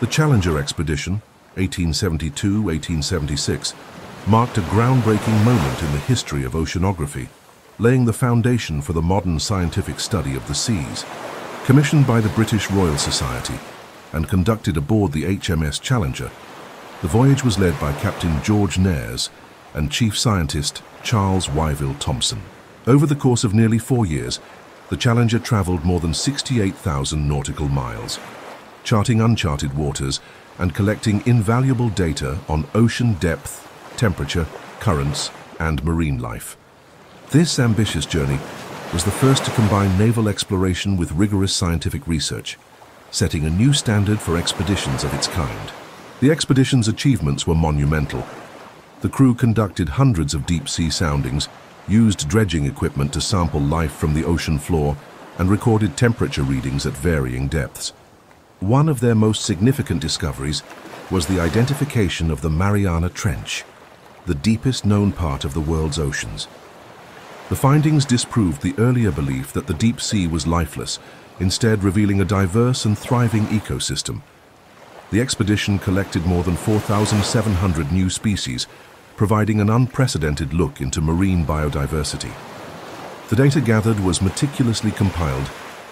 The Challenger expedition, 1872-1876, marked a groundbreaking moment in the history of oceanography, laying the foundation for the modern scientific study of the seas. Commissioned by the British Royal Society and conducted aboard the HMS Challenger, the voyage was led by Captain George Nares and Chief Scientist Charles Wyville Thomson. Over the course of nearly 4 years, the Challenger travelled more than 68,000 nautical miles, charting uncharted waters and collecting invaluable data on ocean depth, temperature, currents, and marine life. This ambitious journey was the first to combine naval exploration with rigorous scientific research, setting a new standard for expeditions of its kind. The expedition's achievements were monumental. The crew conducted hundreds of deep-sea soundings, used dredging equipment to sample life from the ocean floor, and recorded temperature readings at varying depths. One of their most significant discoveries was the identification of the Mariana Trench, the deepest known part of the world's oceans. The findings disproved the earlier belief that the deep sea was lifeless, instead revealing a diverse and thriving ecosystem. The expedition collected more than 4,700 new species, providing an unprecedented look into marine biodiversity. The data gathered was meticulously compiled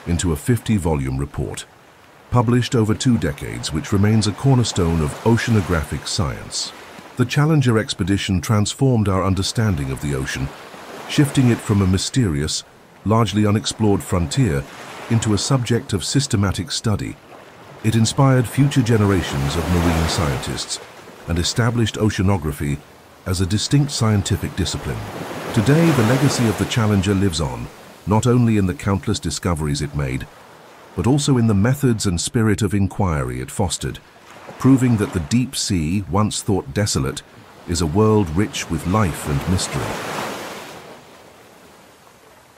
into a 50-volume report, published over 2 decades, which remains a cornerstone of oceanographic science. The Challenger expedition transformed our understanding of the ocean, shifting it from a mysterious, largely unexplored frontier into a subject of systematic study. It inspired future generations of marine scientists and established oceanography as a distinct scientific discipline. Today, the legacy of the Challenger lives on, not only in the countless discoveries it made, but also in the methods and spirit of inquiry it fostered, proving that the deep sea, once thought desolate, is a world rich with life and mystery.